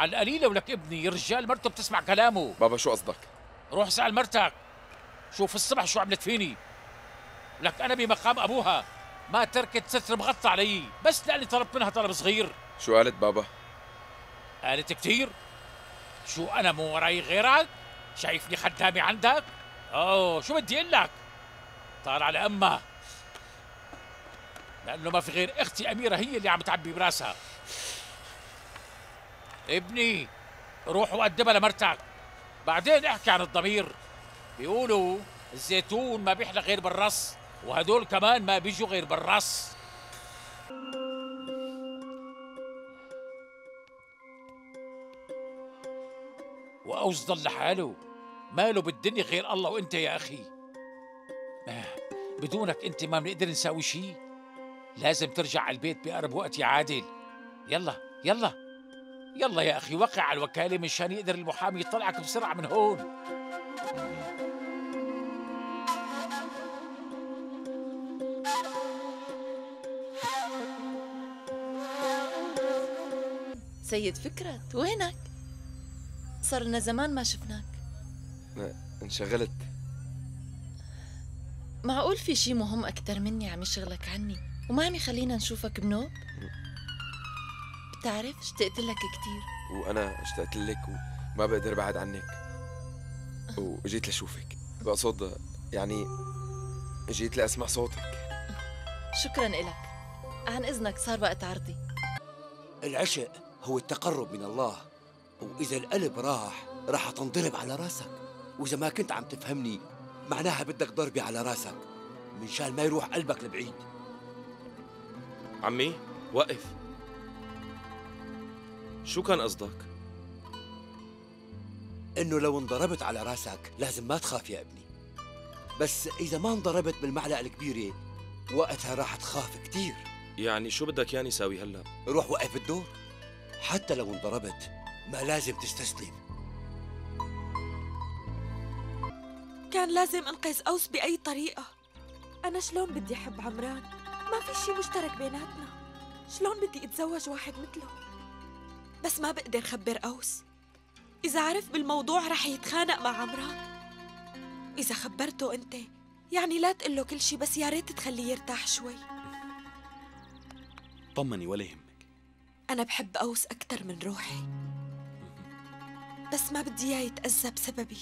على القليله ولك ابني، رجال مرته بتسمع كلامه. بابا شو قصدك؟ روح اسال مرتك، شوف الصبح شو عملت فيني. لك انا بمقام ابوها ما تركت ستر مغطى علي بس لاني طلبت منها طلب صغير. شو قالت بابا؟ قالت كثير. شو انا مو وراي غيرك؟ شايفني خدامي عندك؟ اوه شو بدي اقول لك؟ طالع لامها لانه ما في غير اختي اميره هي اللي عم تعبي براسها. ابني روح وقدمها لمرتك بعدين احكي عن الضمير. بيقولوا الزيتون ما بيحلى غير بالرص، وهدول كمان ما بيجوا غير بالرص. وأوس ضل لحاله، ماله بالدنيا غير الله وأنت يا أخي. بدونك أنت ما بنقدر نساوي شيء. لازم ترجع على البيت بأقرب وقت يا عادل. يلا يلا يلا يا أخي، وقع على الوكالة مشان يقدر المحامي يطلعك بسرعة من هون. سيد فكرت، وينك؟ صار لنا زمان ما شفناك. انشغلت. معقول في شي مهم أكتر مني عم يشغلك عني وما عم يخلينا نشوفك بنوب؟ بتعرف اشتقت لك كتير. وأنا اشتقت لك وما بقدر بعد عنك، وجيت لشوفك. بقصد يعني جيت لأسمع صوتك. شكراً إلك. عن إذنك صار وقت عرضي. العشق هو التقرب من الله، وإذا القلب راح تنضرب على راسك، وإذا ما كنت عم تفهمني معناها بدك ضربي على راسك منشان ما يروح قلبك لبعيد. عمي وقف، شو كان قصدك؟ إنه لو انضربت على راسك لازم ما تخاف يا ابني، بس إذا ما انضربت بالمعلقة الكبيرة وقتها راح تخاف كتير. يعني شو بدك ياني ساوي هلا؟ روح وقف الدور، حتى لو انضربت ما لازم تستسلم. كان لازم انقذ اوس باي طريقه. انا شلون بدي احب عمران؟ ما في شيء مشترك بيناتنا. شلون بدي اتزوج واحد مثله؟ بس ما بقدر خبر اوس، اذا عرف بالموضوع رح يتخانق مع عمران. اذا خبرته انت يعني لا تقول له كل شيء، بس يا ريت تخليه يرتاح شوي. طمني ولا يهم، أنا بحب أوس أكثر من روحي، بس ما بدي إياه يتأذى بسببي.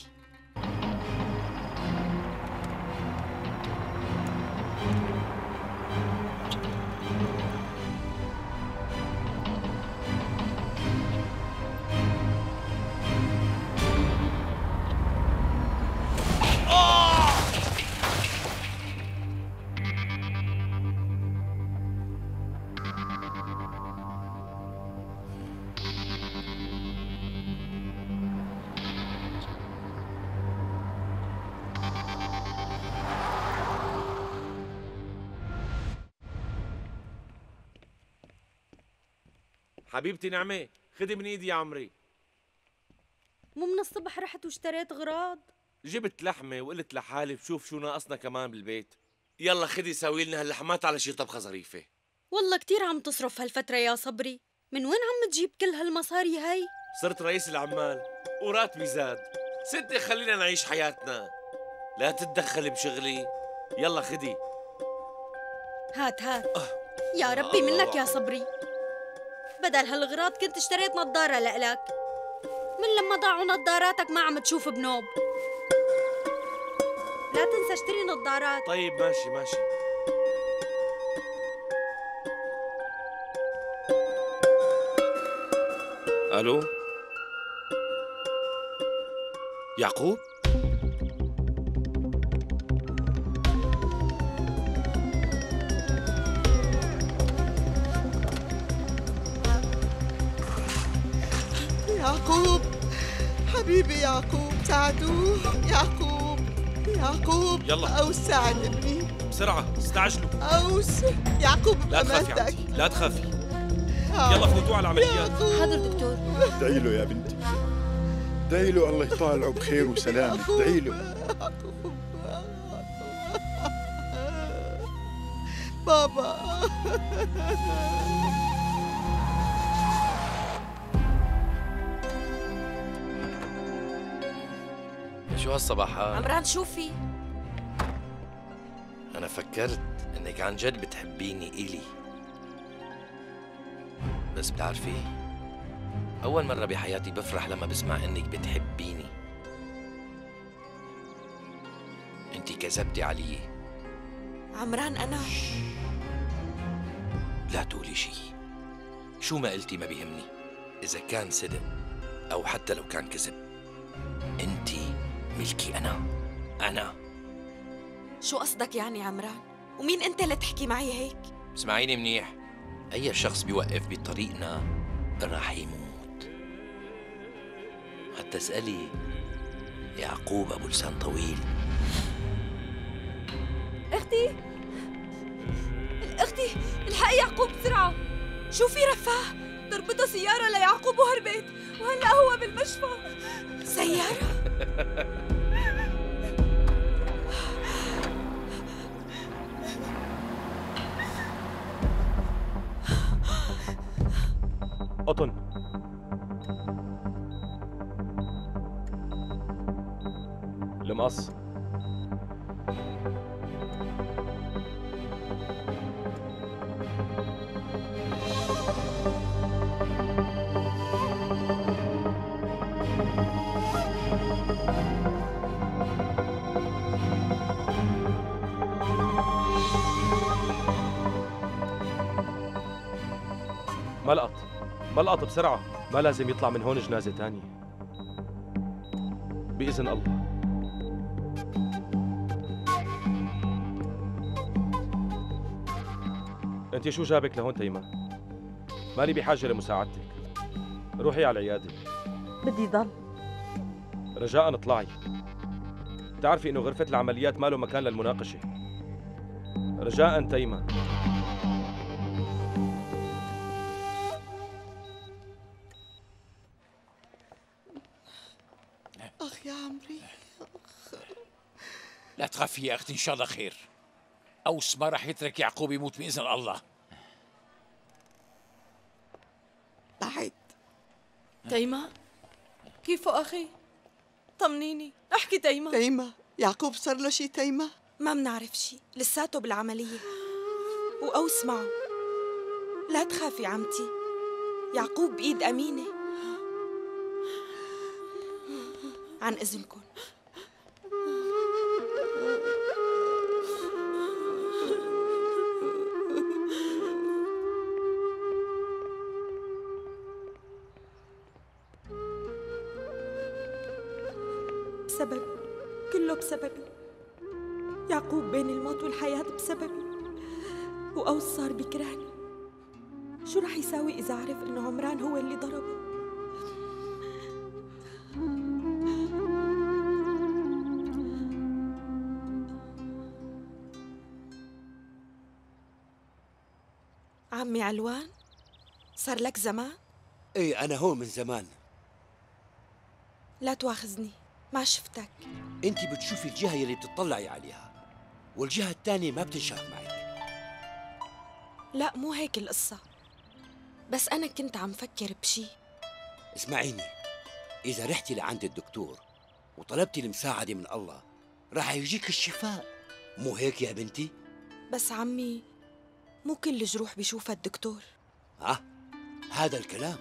حبيبتي نعمة، خدي من ايدي يا عمري. مو من الصبح رحت واشتريت غراض؟ جبت لحمة وقلت لحالي بشوف شو ناقصنا كمان بالبيت. يلا خدي ساوي لنا هاللحمات على شي طبخة ظريفة. والله كتير عم تصرف هالفترة يا صبري، من وين عم تجيب كل هالمصاري هي؟ صرت رئيس العمال وراتبي زاد. ستي خلينا نعيش حياتنا، لا تتدخلي بشغلي. يلا خدي. هات هات. يا ربي منك يا صبري، بدل هالغراض كنت اشتريت نظارة لإلك، من لما ضاعوا نظاراتك ما عم تشوف بنوب. لا تنسى اشتري نظارات. طيب ماشي ماشي. ألو يعقوب؟ يعقوب حبيبي، يعقوب ساعدوه، يعقوب يعقوب. يلا أوس ساعد ابني بسرعة، استعجلوا. أوس يعقوب بأمانتك، لا تخافي. يلا فوتوا على العمليات. حاضر دكتور. ادعي له يا بنتي، ادعي له الله يطالعه بخير وسلامة، ادعي له. بابا شو هالصباحات؟ عمران شو في؟ أنا فكرت إنك عن جد بتحبيني إلي، بس بتعرفي أول مرة بحياتي بفرح لما بسمع إنك بتحبيني. أنتِ كذبتي علي عمران. أنا لا تقولي شي، شو ما قلتي ما بيهمني إذا كان صدق أو حتى لو كان كذب، أنتِ ملكي. أنا شو قصدك يعني عمران؟ ومين أنت اللي تحكي معي هيك؟ اسمعيني منيح، أي شخص بيوقف بطريقنا راح يموت. حتى اسألي يعقوب أبو لسان طويل. أختي الحقي يعقوب بسرعة. شو في رفاه؟ ضربته سيارة ليعقوب وهربت، وهلا هو بالمشفى. سيارة؟ قطن المقص ملقط بسرعة، ما لازم يطلع من هون جنازة تانية بإذن الله. أنت شو جابك لهون تيمة؟ ماني بحاجة لمساعدتك، روحي على العيادة. بدي ضل. رجاءً اطلعي، بتعرفي إنه غرفة العمليات ما له مكان للمناقشة. رجاءً تيمة. لا تخافي يا أختي، إن شاء الله خير. أوس ما راح يترك يعقوب يموت بإذن الله. بعد تيمة، كيفه أخي؟ طمنيني، احكي تيمة. تيمة، يعقوب صار له شيء تيمة؟ ما بنعرف شيء، لساته بالعملية. وأوس معه. لا تخافي عمتي، يعقوب بإيد أمينة. عن إذنكم. بسببي، كله بسببي. يعقوب بين الموت والحياة بسببي، وأوس صار بيكرهني. شو رح يساوي إذا عرف إنه عمران هو اللي ضربه؟ عمي علوان، صار لك زمان؟ إيه أنا هون من زمان. لا تواخذني، ما شفتك. انت بتشوفي الجهه يلي بتطلعي عليها والجهه الثانيه ما بتنشاف معك. لا مو هيك القصه، بس انا كنت عم فكر بشي. اسمعيني، اذا رحتي لعند الدكتور وطلبتي المساعده من الله راح يجيك الشفاء، مو هيك يا بنتي؟ بس عمي مو كل جروح بيشوفها الدكتور. هذا الكلام.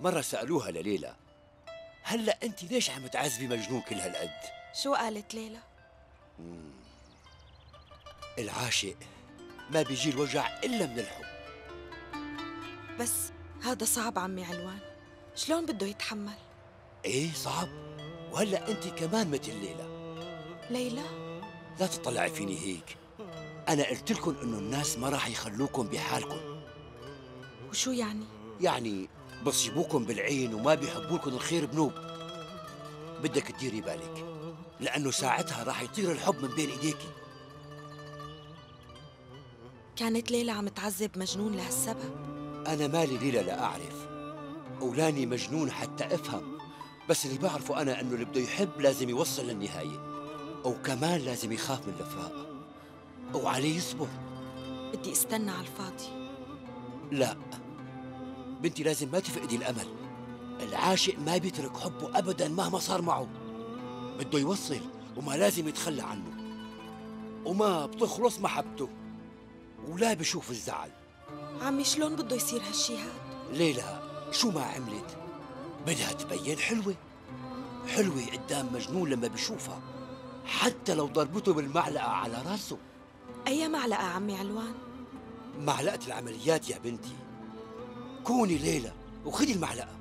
مره سالوها لليلى، هلا انت ليش عم تعذبي مجنون كل هالقد؟ شو قالت ليلى؟ العاشق ما بيجي الوجع الا من الحب. بس هذا صعب عمي علوان، شلون بده يتحمل؟ ايه صعب، وهلا انت كمان مثل ليلى. ليلى؟ لا تطلعي فيني هيك، انا قلت لكم انه الناس ما راح يخلوكم بحالكم. وشو يعني؟ يعني بصيبوكم بالعين وما بيحبولكم الخير بنوب. بدك تديري بالك، لأنه ساعتها راح يطير الحب من بين إيديكي. كانت ليلى عم تعذب مجنون لهالسبب؟ أنا مالي ليلى، لا أعرف أولاني مجنون حتى أفهم، بس اللي بعرفه أنا أنه اللي بده يحب لازم يوصل للنهاية، وكمان لازم يخاف من الفراق وعليه يصبر. بدي استنى على الفاضي. لا بنتي، لازم ما تفقدي الأمل. العاشق ما بيترك حبه أبداً مهما صار معه. بده يوصل وما لازم يتخلى عنه، وما بتخلص محبته ولا بشوف الزعل. عمي شلون بده يصير هالشي هاد؟ ليلى شو ما عملت بدها تبين حلوة، حلوة قدام مجنون لما بيشوفها، حتى لو ضربته بالمعلقة على راسه. أي معلقة عمي علوان؟ معلقة العمليات يا بنتي. كوني ليلى وخدي المعلقة،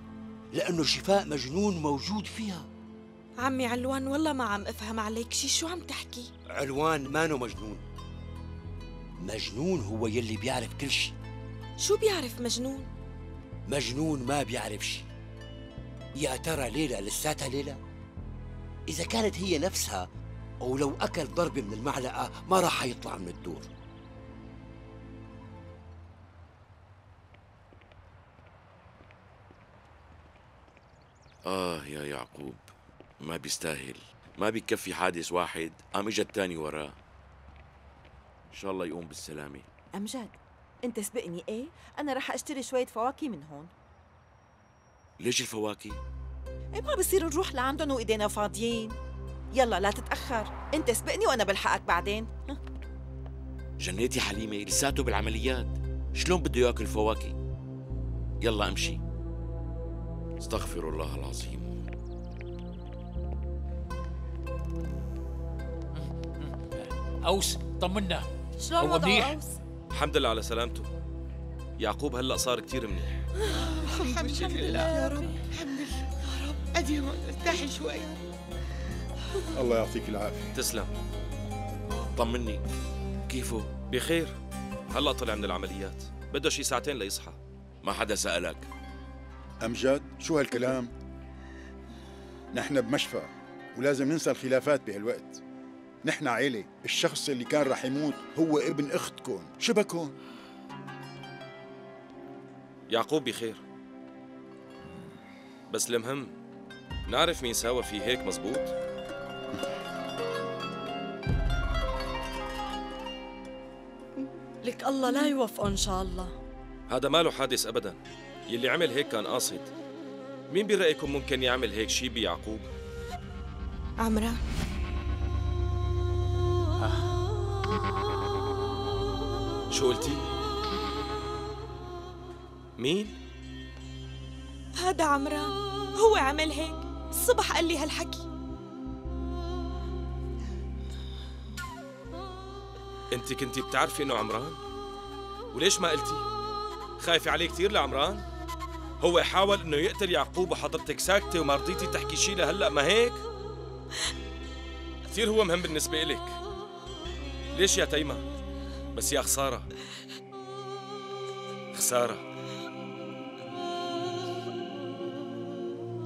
لأنه شفاء مجنون موجود فيها. عمي علوان والله ما عم أفهم عليك شي، شو عم تحكي؟ علوان مانو مجنون، مجنون هو يلي بيعرف كل شي. شو بيعرف مجنون؟ مجنون ما بيعرف شي. يا ترى ليلى لساتها ليلى؟ إذا كانت هي نفسها، أو لو أكل ضربة من المعلقة ما راح يطلع من الدور. آه يا يعقوب، ما بيستاهل، ما بيكفي حادث واحد قام إجا التاني وراه. إن شاء الله يقوم بالسلامة. أمجد أنت سبقني. إيه أنا رح أشتري شوية فواكه من هون. ليش الفواكه؟ إيه ما بصير نروح لعندهم وإيدينا فاضيين. يلا لا تتأخر، أنت سبقني وأنا بلحقك بعدين. جنيتي حليمة لساته بالعمليات، شلون بده ياكل فواكه؟ يلا أمشي. استغفر الله العظيم. أوس طمنا، شلون وضعه منيح؟ الحمد لله على سلامته. يعقوب هلأ صار كتير منيح. الحمد لله يا رب، الحمد لله يا رب. أدي هون ارتاحي شوي. الله يعطيك العافية. تسلم. طمني، كيفه؟ بخير، هلأ طلع من العمليات، بده شي ساعتين ليصحى. ما حدا سألك. أمجد شو هالكلام؟ نحن بمشفى ولازم ننسى الخلافات بهالوقت. نحن عيلة، الشخص اللي كان رح يموت هو ابن أختكم، شبكهم. يعقوب بخير، بس المهم نعرف مين ساوى فيه هيك. مزبوط. لك الله لا يوفقه إن شاء الله. هذا ماله حادث أبداً، يلي عمل هيك كان قاصد. مين برأيكم ممكن يعمل هيك شي بيعقوب؟ عمران. شو قلتي؟ مين؟ هذا عمران، هو عمل هيك، الصبح قال لي هالحكي. انت كنتي بتعرفي انه عمران؟ وليش ما قلتي؟ خايفة عليه كثير لعمران؟ هو حاول انه يقتل يعقوب وحضرتك ساكتة وما رضيتي تحكي شي لهلا، ما هيك؟ كثير هو مهم بالنسبة إلك. ليش يا تيمة؟ بس يا خسارة، خسارة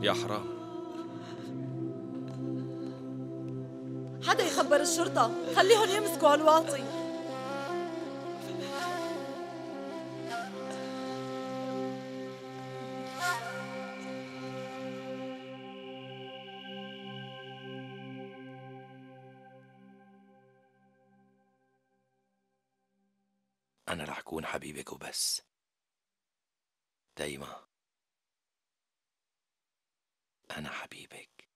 يا حرام. حدا يخبر الشرطة، خليهم يمسكوا هالواطي. أنا رح أكون حبيبك وبس. دايما أنا حبيبك،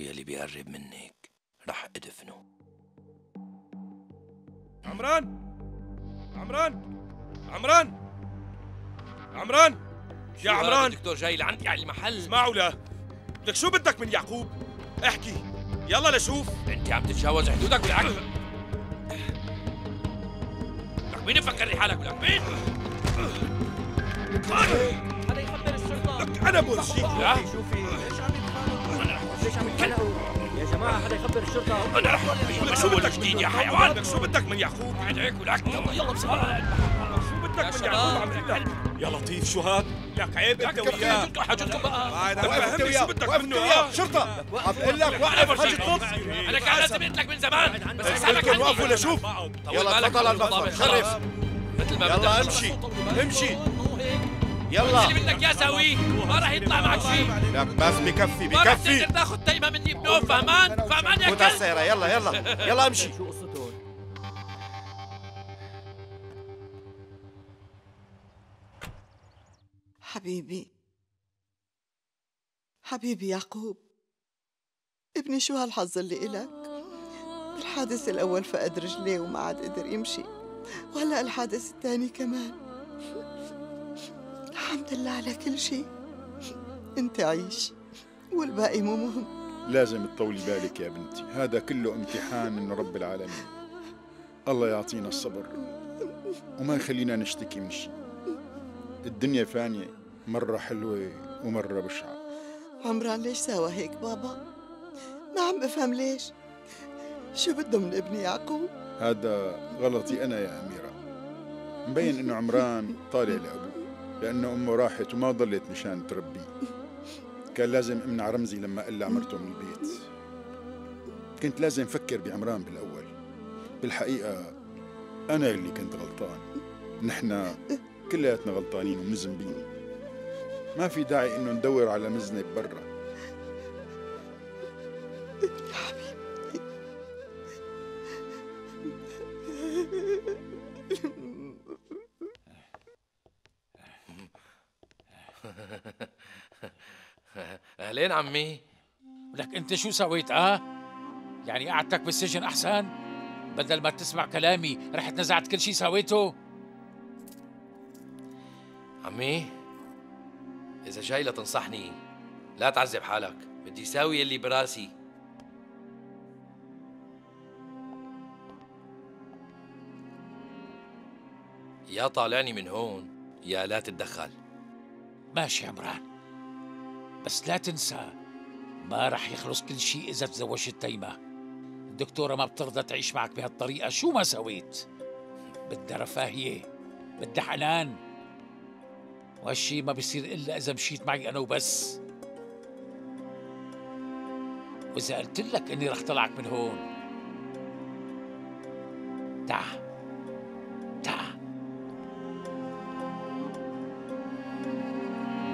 ويلي بيقرب منك رح أدفنه. عمران عمران عمران عمران يا عمران. دكتور جاي لعندي على المحل. اسمعوا له، لك شو بدك من يعقوب؟ احكي يلا لشوف. أنت عم تتجاوز حدودك بالعقل. مين يفكرني حالك ولك مين؟ هذا يخبر الشرطة. لك أنا مرشيك. لا شوفي ليش عم يتخانقوا؟ يا جماعة هذا يخبر الشرطة. أنا رح لك شو بدك جديد يا حيوان؟ لك شو بدك من يعقوب؟ بعد هيك ولك. يلا يلا بسرعة. شو بدك من يعقوب؟ يا لطيف شو هاد؟ لك عيب أنت وياه. شو بدك حاجتكم بقى؟ لك شو بدك منه؟ شرطة عم بقول لك وقف حاجتكم. أنا كان لازم قلتلك من زمان. بس خليكم وقفوا لشوف. يلا تفضل المطبخ شرف. يلا امشي امشي يلا. اللي بدك اياه سويه، ما راح يطلع معك شيء. لا بس بكفي بكفي. ما راح تقدر تاخذ تيمة مني بنوم، فهمان؟ فهمان يا كلب. فوت على السيارة يلا يلا يلا امشي. شو قصته هون؟ حبيبي حبيبي يعقوب ابني، شو هالحظ اللي إلك؟ الحادث الأول فقد رجليه وما عاد قدر يمشي، وهلأ الحادث الثاني كمان. الحمد لله على كل شيء. أنت عيش والباقي مو مهم. لازم تطولي بالك يا بنتي، هذا كله امتحان من رب العالمين. الله يعطينا الصبر وما يخلينا نشتكي من شيء. الدنيا فانية، مرة حلوة ومرة بشعة. عمران ليش ساوى هيك بابا؟ ما عم بفهم ليش؟ شو بده من ابني يعقوب؟ هذا غلطي أنا يا أميرة. مبين إنه عمران طالع لأبوه، لأنه أمه راحت وما ضلت مشان تربيه. كان لازم أمنع رمزي لما قلع مرته من البيت. كنت لازم أفكر بعمران بالأول. بالحقيقة أنا اللي كنت غلطان. نحن كلياتنا غلطانين ومذنبين. ما في داعي إنه ندور على مذنب برا. يا حبيبي أهلين عمي. ولك أنت شو سويت يعني قعدتك بالسجن أحسن؟ بدل ما تسمع كلامي رحت نزعت كل شيء سويته. عمي إذا جاي لتنصحني لا تعذب حالك، بدي ساوي اللي براسي. يا طالعني من هون يا لا تتدخل. ماشي يا عمران، بس لا تنسى ما رح يخلص كل شيء إذا تزوجت تيمة. الدكتورة ما بترضى تعيش معك بهالطريقة شو ما سويت. بدها رفاهية، بدها حنان، وهالشي ما بيصير إلا إذا مشيت معي أنا وبس. وإذا قلت لك إني رح طلعك من هون، تعا تعا،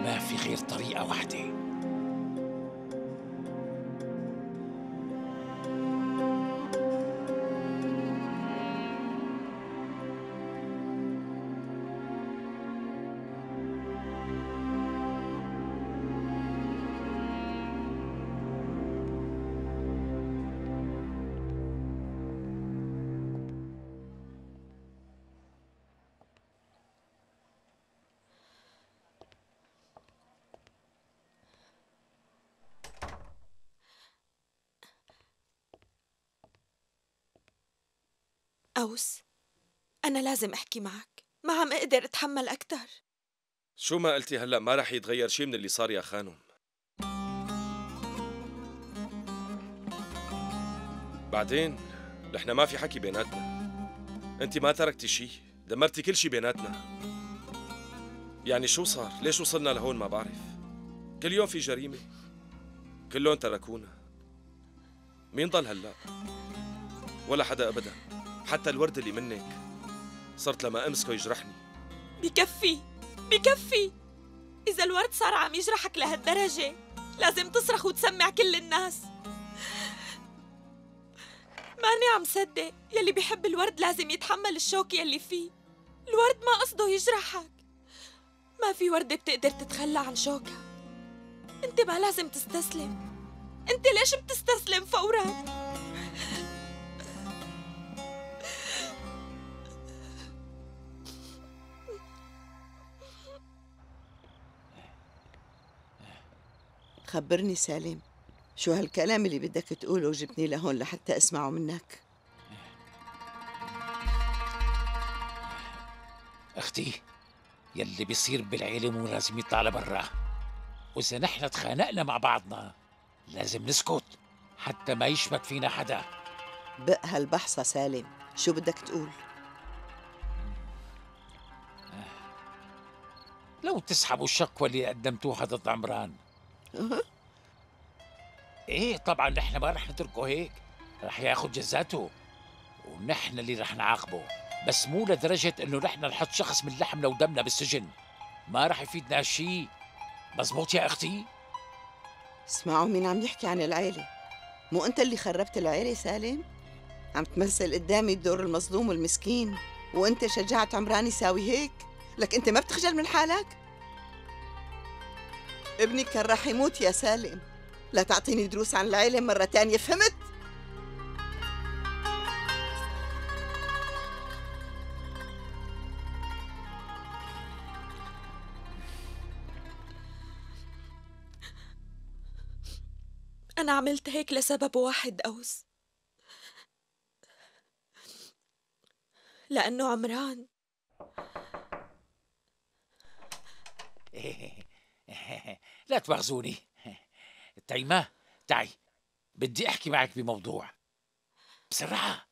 ما في غير طريقة واحدة. أوس، أنا لازم أحكي معك، ما عم أقدر أتحمل أكتر. شو ما قلتي هلأ ما رح يتغير شي من اللي صار يا خانم. بعدين نحن ما في حكي بيناتنا، أنت ما تركتي شي، دمرتي كل شي بيناتنا. يعني شو صار؟ ليش وصلنا لهون؟ ما بعرف. كل يوم في جريمة، كلهم تركونا. مين ضل هلأ؟ ولا حدا أبداً، حتى الورد اللي منك. صرت لما امسكه يجرحني. بكفي بكفي، اذا الورد صار عم يجرحك لهالدرجه لازم تصرخ وتسمع كل الناس. ماني عم صدق، يلي بيحب الورد لازم يتحمل الشوك يلي فيه. الورد ما قصده يجرحك، ما في ورده بتقدر تتخلى عن شوكها. انت ما لازم تستسلم. انت ليش بتستسلم فورا؟ خبرني سالم، شو هالكلام اللي بدك تقوله وجبتني لهون لحتى اسمعه منك؟ اختي، يلي بيصير بالعيله مو لازم يطلع لبرا، واذا نحن تخانقنا مع بعضنا لازم نسكت حتى ما يشبك فينا حدا. بق هالبحصه سالم، شو بدك تقول؟ لو تسحبوا الشكوى اللي قدمتوها ضد عمران. ايه طبعا نحن ما رح نتركه هيك، رح ياخذ جزاته ونحن اللي رح نعاقبه، بس مو لدرجه انه نحن نحط شخص من لحمنا ودمنا بالسجن، ما رح يفيدنا شيء. مزبوط يا اختي؟ اسمعوا مين عم يحكي عن العيله، مو انت اللي خربت العيله سالم؟ عم تمثل قدامي الدور المظلوم والمسكين، وانت شجعت عمران يساوي هيك. لك انت ما بتخجل من حالك؟ ابني كان راح يموت يا سالم. لا تعطيني دروس عن العلم مرة تانية، فهمت؟ أنا عملت هيك لسبب واحد أوس، لأنه عمران. لا تواخذوني. تيمة تعي، بدي أحكي معك بموضوع بسرعة.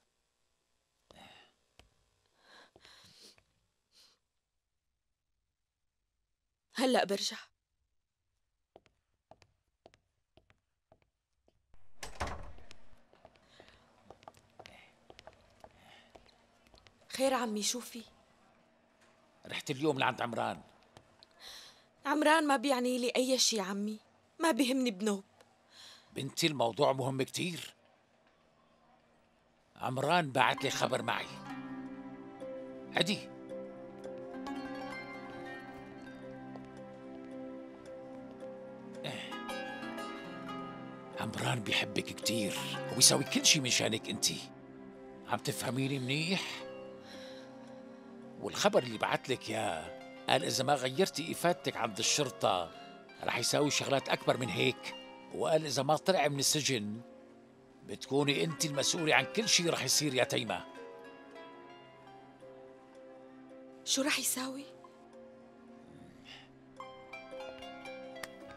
هلأ برجع. خير عمي، شو في؟ رحت اليوم لعند عمران. عمران ما بيعني لي أي شيء عمي، ما بيهمني بنوب. بنتي الموضوع مهم كتير. عمران بعت لي خبر معي. أدي عمران بيحبك كتير وبيسوي كل شيء مشانك انتي. عم تفهميني منيح؟ والخبر اللي بعت لك يا قال إذا ما غيرتي إفادتك عند الشرطة رح يساوي شغلات أكبر من هيك، وقال إذا ما طلع من السجن بتكوني أنت المسؤولة عن كل شيء رح يصير يا تيمة. شو رح يساوي؟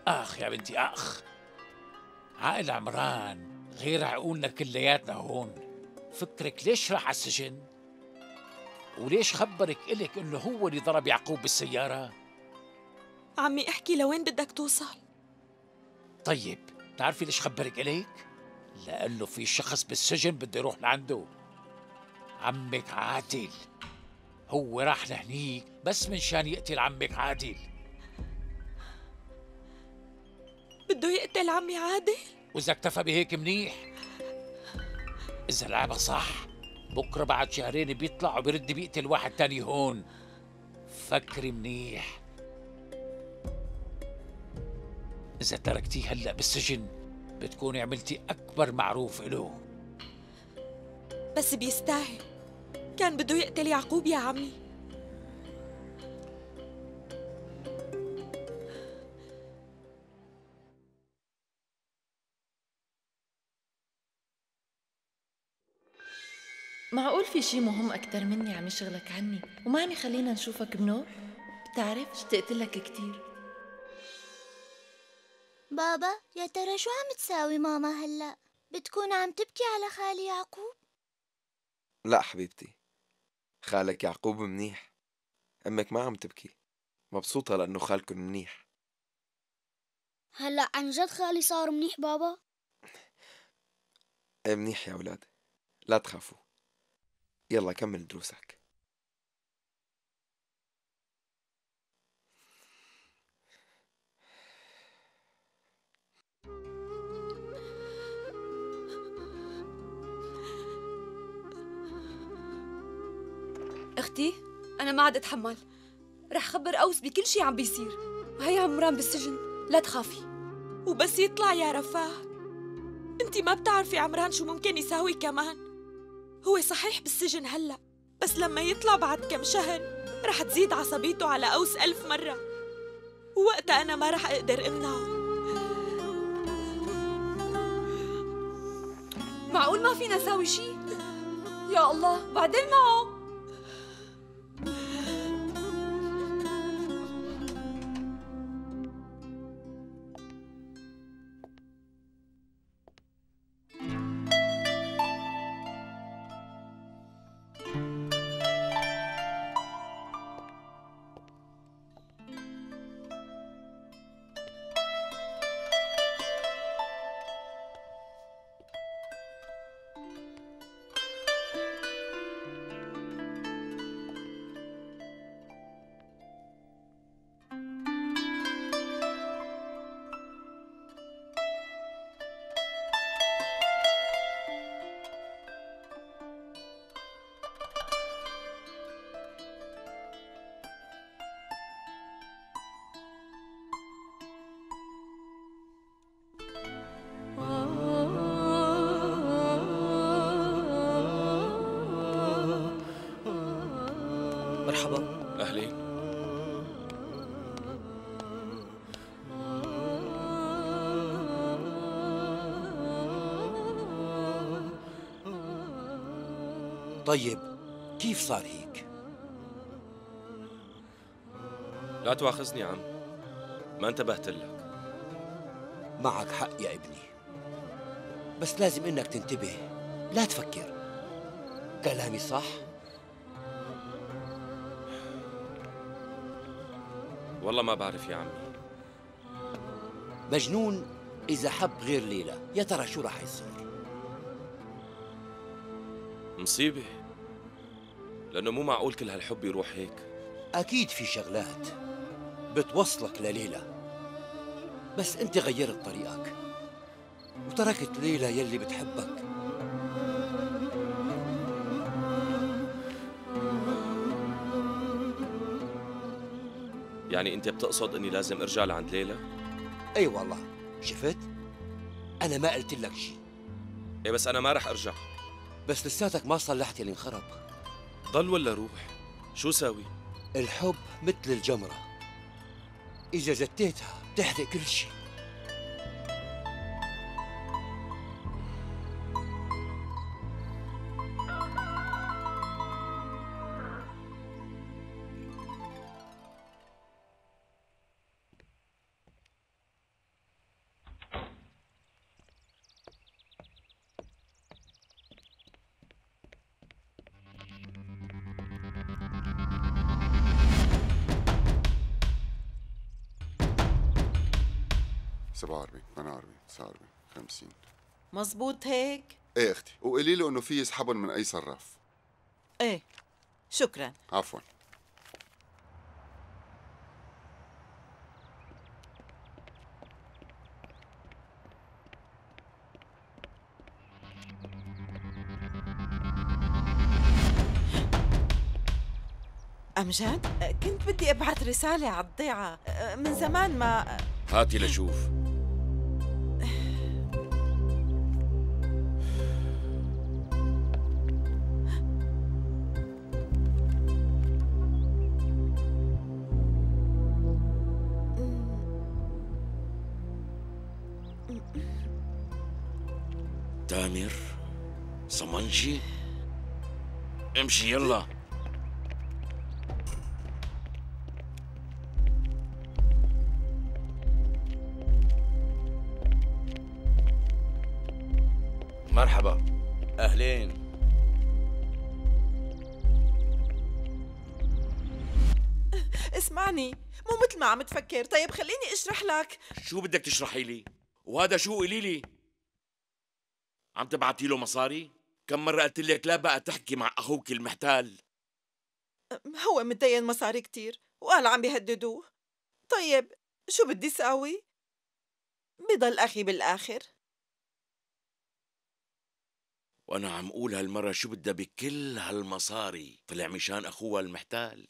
آخ يا بنتي آخ، عقل عمران غير عقولنا كلياتنا هون. فكرك ليش راح على السجن؟ وليش خبرك إلك إنه هو اللي ضرب يعقوب بالسيارة؟ عمي احكي لوين بدك توصل. طيب تعرفي ليش خبرك إليك؟ لأنه في شخص بالسجن بده يروح لعنده، عمك عادل. هو راح لهنيك بس منشان يقتل عمك عادل. بده يقتل عمي عادل؟ وإذا اكتفى بهيك منيح. إذا لعبها صح بكره بعد شهرين بيطلع وبيرد بيقتل واحد تاني هون. فكري منيح. إذا تركتيه هلا بالسجن بتكوني عملتي أكبر معروف إله. بس بيستاهل، كان بده يقتل يعقوب يا عمي. معقول في شي مهم أكتر مني عم يشغلك عني ومعني خلينا نشوفك بنور؟ بتعرف اشتقت لك كتير. بابا يا ترى شو عم تساوي ماما هلأ؟ بتكون عم تبكي على خالي يعقوب؟ لا حبيبتي، خالك يعقوب منيح، أمك ما عم تبكي، مبسوطة لأنه خالكن منيح. هلأ عن جد خالي صار منيح بابا؟ منيح يا أولاد، لا تخافوا. يلا كمل دروسك. أختي أنا ما عاد أتحمل، رح خبر أوس بكل شي عم بيصير. هي عمران بالسجن، لا تخافي. وبس يطلع يا رفاه، أنتي ما بتعرفي عمران شو ممكن يساوي كمان. هو صحيح بالسجن هلأ، بس لما يطلع بعد كم شهر رح تزيد عصبيته على أوس 1000 مرة، ووقتها أنا ما رح أقدر أمنعه. معقول ما فينا نساوي شي؟ يا الله، بعدين معه مرحبا. أهلين. طيب كيف صار هيك؟ لا تواخذني عم، ما انتبهت لك. معك حق يا ابني، بس لازم انك تنتبه، لا تفكر. كلامي صح؟ والله ما بعرف يا عمي. مجنون إذا حب غير ليلى، يا ترى شو راح يصير؟ مصيبة، لأنه مو معقول كل هالحب يروح هيك. أكيد في شغلات بتوصلك لليلى، بس أنت غيرت طريقك وتركت ليلى يلي بتحبك. يعني أنت بتقصد إني لازم أرجع لعند ليلى؟ أي والله، شفت؟ أنا ما قلت لك شيء. إيه بس أنا ما رح أرجع. بس لساتك ما صلحت اللي انخرب. ضل ولا روح؟ شو ساوي؟ الحب مثل الجمرة، إذا زتيتها بتحرق كل شيء. مظبوط هيك؟ ايه اختي، وقولي له انه في يسحبهم من اي صراف. ايه شكرا. عفوا. امجد، كنت بدي ابعث رساله على الضيعه من زمان ما. هاتي لشوف. تامر صمنجي، امشي يلا. مرحبا. أهلين. اسمعني، مو مثل ما عم تفكر. طيب خليني اشرح لك. شو بدك تشرحي لي؟ وهذا شو؟ قولي لي، عم تبعتي له مصاري؟ كم مرة قلت لك لا بقى تحكي مع أخوك المحتال. هو متدين مصاري كتير وقال عم بيهددوه. طيب شو بدي ساوي؟ بضل أخي بالآخر. وأنا عم أقول هالمرة شو بدها بكل هالمصاري؟ طلع مشان أخوها المحتال،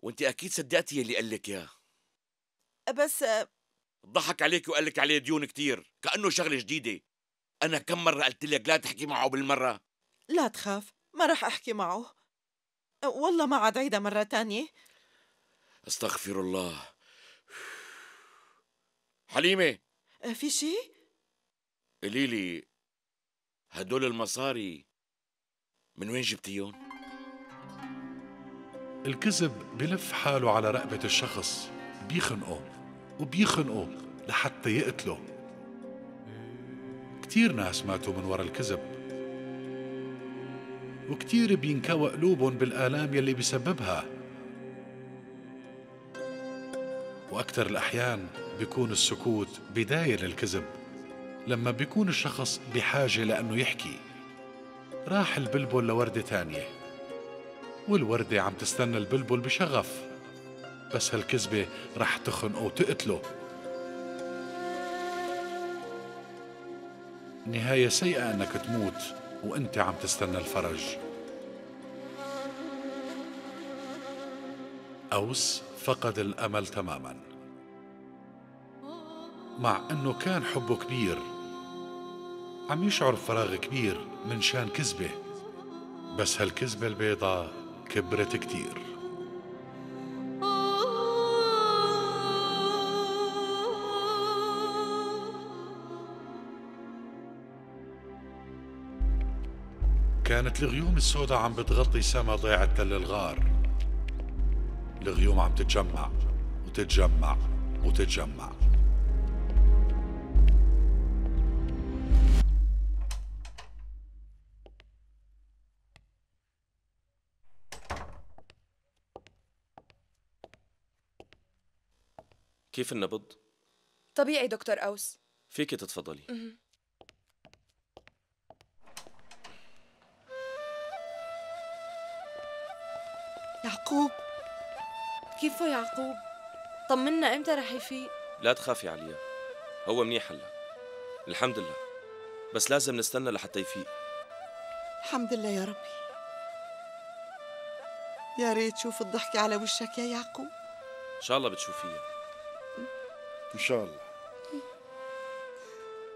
وأنت أكيد صدقتي اللي قال لك إياه. بس ضحك عليك وقال لك عليه ديون كتير، كأنه شغلة جديدة. أنا كم مرة قلت لك لا تحكي معه بالمرة؟ لا تخاف، ما رح أحكي معه، والله ما عاد عيدها مرة تانية. أستغفر الله. حليمة، في شيء؟ قولي لي، هدول المصاري من وين جبتيهم؟ الكذب بلف حاله على رقبة الشخص، بيخنقه وبيخنقه لحتى يقتله. كتير ناس ماتوا من وراء الكذب، وكتير بينكوى قلوبهم بالآلام يلي بسببها، وأكثر الأحيان بيكون السكوت بداية للكذب. لما بيكون الشخص بحاجة لأنه يحكي، راح البلبل لوردة تانية، والوردة عم تستنى البلبل بشغف، بس هالكذبة راح تخنقه وتقتله. نهاية سيئة أنك تموت وأنت عم تستنى الفرج. أوس فقد الأمل تماماً، مع أنه كان حبه كبير، عم يشعر بفراغ كبير من شان كذبة، بس هالكذبة البيضاء كبرت كتير. كانت الغيوم السوداء عم بتغطي سما ضيعت تل الغار. الغيوم عم تتجمع وتتجمع وتتجمع. كيف النبض؟ طبيعي دكتور أوس. فيكي تتفضلي. يعقوب، كيفه يعقوب؟ طمنا امتى رح يفيق؟ لا تخافي عليا، هو منيح هلا الحمد لله، بس لازم نستنى لحتى يفيق. الحمد لله يا ربي. يا ريت شوف الضحكة على وشك يا يعقوب. ان شاء الله بتشوفيها. ان شاء الله.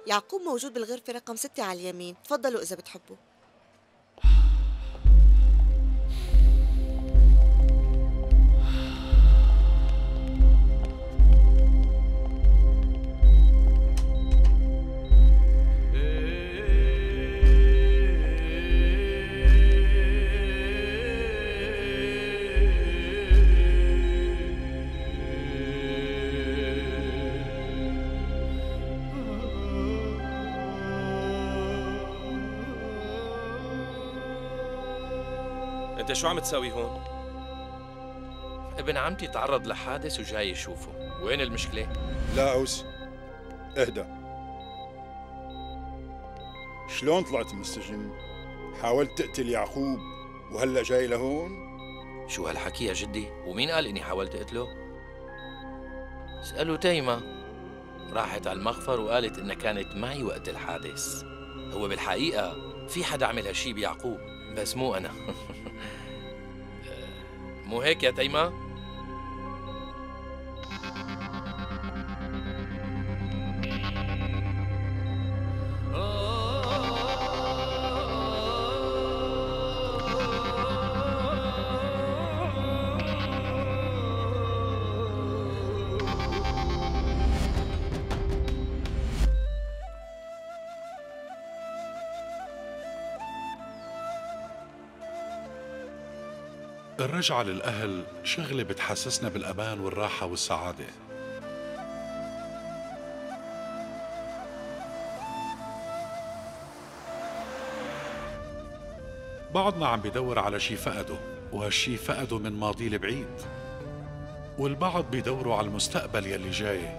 يعقوب موجود بالغرفة رقم 6 على اليمين، تفضلوا إذا بتحبوا. انت شو عم تساوي هون؟ ابن عمتي تعرض لحادث وجاي يشوفه. وين المشكلة؟ لا أوس، اهدى. شلون طلعت من السجن؟ حاولت تقتل يعقوب وهلأ جاي لهون؟ شو هالحكي يا جدي؟ ومين قال إني حاولت أقتله؟ اسألوا تيمة، راحت على المخفر وقالت إنها كانت معي وقت الحادث. هو بالحقيقة في حدا عمل هالشي بيعقوب، بس مو أنا. مو هيك يا تيمة؟ الرجعة للأهل شغلة بتحسسنا بالأمان والراحة والسعادة. بعضنا عم بدور على شي فقده، وهالشي فقده من ماضي البعيد، والبعض بيدوروا على المستقبل يلي جاي.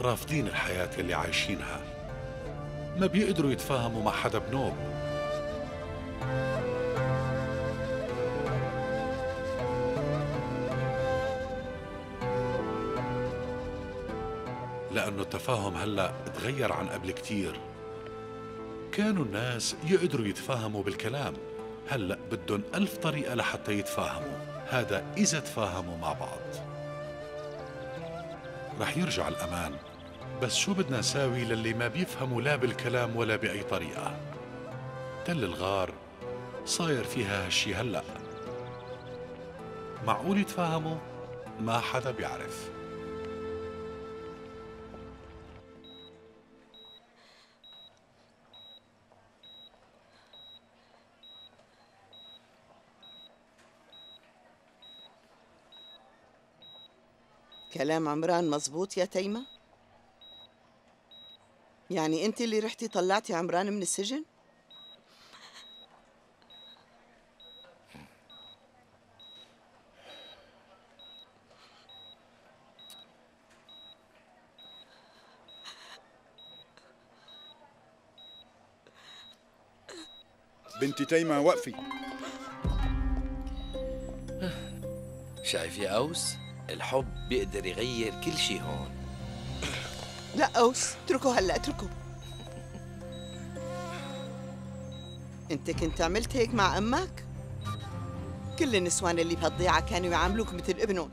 رافضين الحياة يلي عايشينها، ما بيقدروا يتفاهموا مع حدا بنوب. لأنه التفاهم هلأ تغير عن قبل كتير. كانوا الناس يقدروا يتفاهموا بالكلام، هلأ بدهم 1000 طريقة لحتى يتفاهموا. هذا إذا تفاهموا مع بعض رح يرجع الأمان. بس شو بدنا نساوي للي ما بيفهموا لا بالكلام ولا بأي طريقة؟ تل الغار صاير فيها هالشي هلأ. معقول يتفاهموا؟ ما حدا بيعرف. كلام عمران مزبوط يا تيمة؟ يعني أنت اللي رحتي طلعتي عمران من السجن؟ بنتي تيمة وقفي. شايف يا أوس؟ الحب بيقدر يغير كل شيء هون. لا أوس، اتركه هلا، اتركه. انت كنت عملت هيك مع امك؟ كل النسوان اللي بهالضيعه كانوا يعاملوك مثل ابنهم،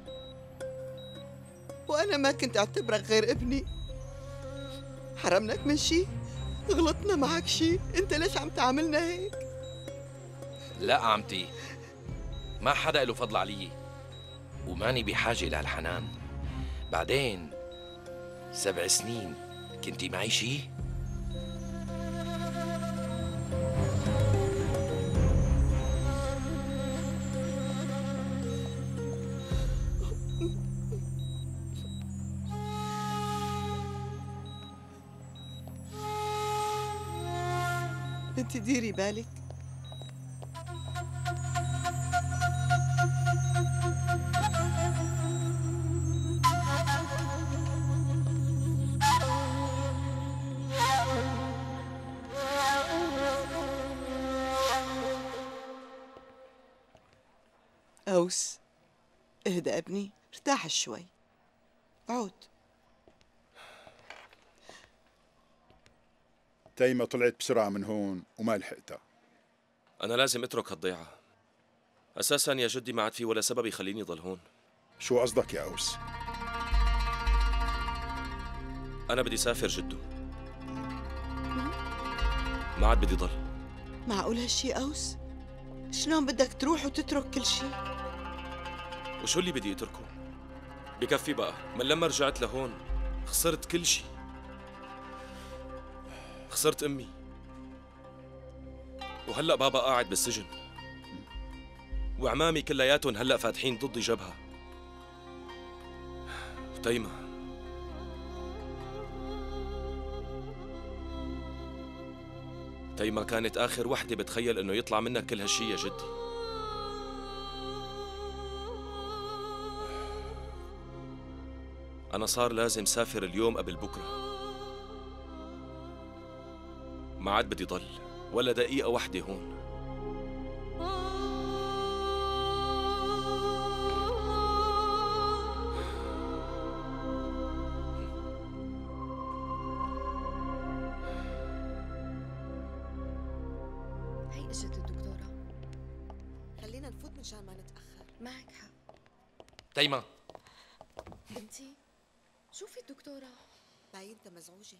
وانا ما كنت اعتبرك غير ابني. حرمناك من شيء؟ غلطنا معك شيء؟ انت ليش عم تعاملنا هيك؟ لا عمتي، ما حدا له فضل علي وماني بحاجة لهالحنان. بعدين 7 سنين كنتي معي شي؟ انت ديري بالك. أوس اهدأ ابني، ارتاح شوي، عود. تيمة طلعت بسرعة من هون وما لحقتها. أنا لازم أترك هالضيعة. أساساً يا جدي ما عاد في ولا سبب يخليني ضل هون. شو قصدك يا أوس؟ أنا بدي سافر جدو، ما عاد بدي ضل. معقول هالشي أوس؟ شلون بدك تروح وتترك كل شي؟ وشو اللي بدي أتركه؟ بكفي بقى، من لما رجعت لهون خسرت كل شي. خسرت أمي وهلأ بابا قاعد بالسجن وعمامي كلياتهم هلأ فاتحين ضدي جبهة. تيمة كانت آخر وحدة بتخيل إنه يطلع منها كل هالشي يا جدي. أنا صار لازم سافر اليوم قبل بكرة، ما عاد بدي ضل ولا دقيقة واحدة هون. هي اجت الدكتورة، خلينا نفوت مشان ما نتأخر. معك حق تيمة. انتي شوفي الدكتورة، باين انت مزعوجة.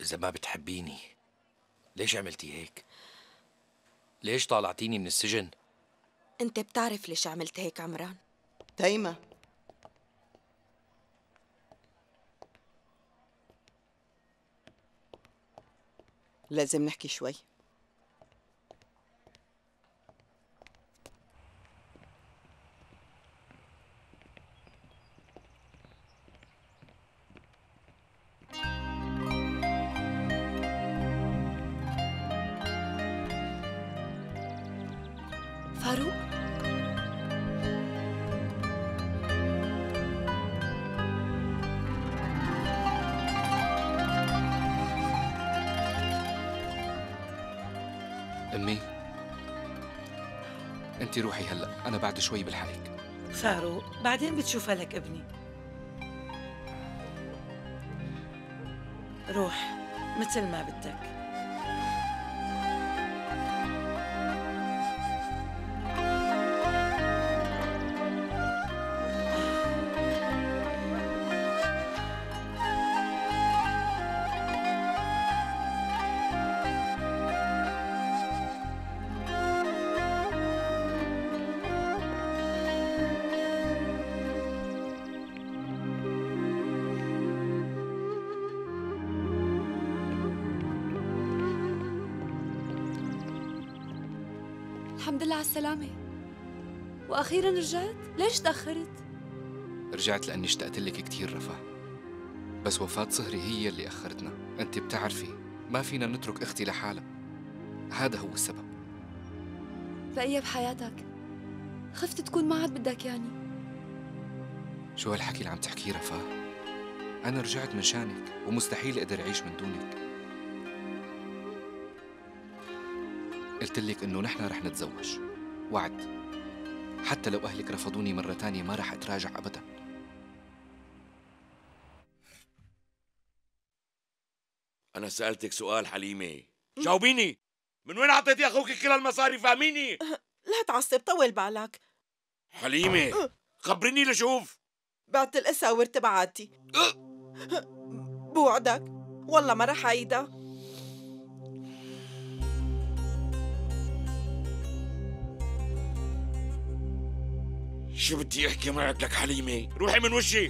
إذا ما بتحبيني ليش عملتي هيك؟ ليش طالعتيني من السجن؟ أنت بتعرف ليش عملت هيك عمران. تيمة لازم نحكي شوي. أمي أنتِ روحي هلأ، أنا بعد شوي بلحقك. فاروق بعدين بتشوفها لك ابني، روح مثل ما بدك. الحمد لله على السلامة، وأخيراً رجعت؟ ليش تأخرت؟ رجعت لأني اشتقت لك كثير رفا، بس وفاة صهري هي اللي أخرتنا. أنت بتعرفي ما فينا نترك أختي لحالها، هذا هو السبب. بقية بحياتك، خفت تكون ما عاد بدك ياني. شو هالحكي اللي عم تحكيه رفا؟ أنا رجعت من شانك ومستحيل أقدر أعيش من دونك. قلت لك إنه نحن رح نتزوج، وعد. حتى لو أهلك رفضوني مرة تانية ما رح أتراجع أبداً. أنا سألتك سؤال حليمة، جاوبيني. من وين عطيتي أخوك كل هالمصاري؟ فاهميني؟ لا تعصب، طول بالك. حليمة خبريني لشوف. بعت الأساور تبعاتي بوعدك والله ما رح أعيدها. شو بدي احكي معك لك حليمه؟ روحي من وشي.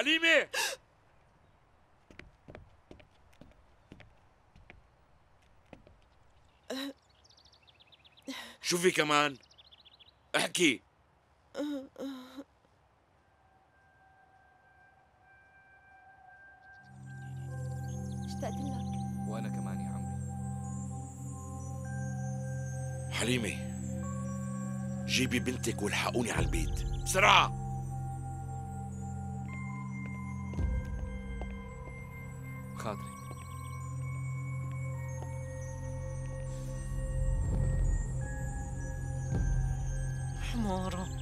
حليمة شو في كمان؟ احكي. اشتقت لك. وانا كمان يا عمري. حليمة جيبي بنتك والحقوني على البيت بسرعة. خاطري حماره.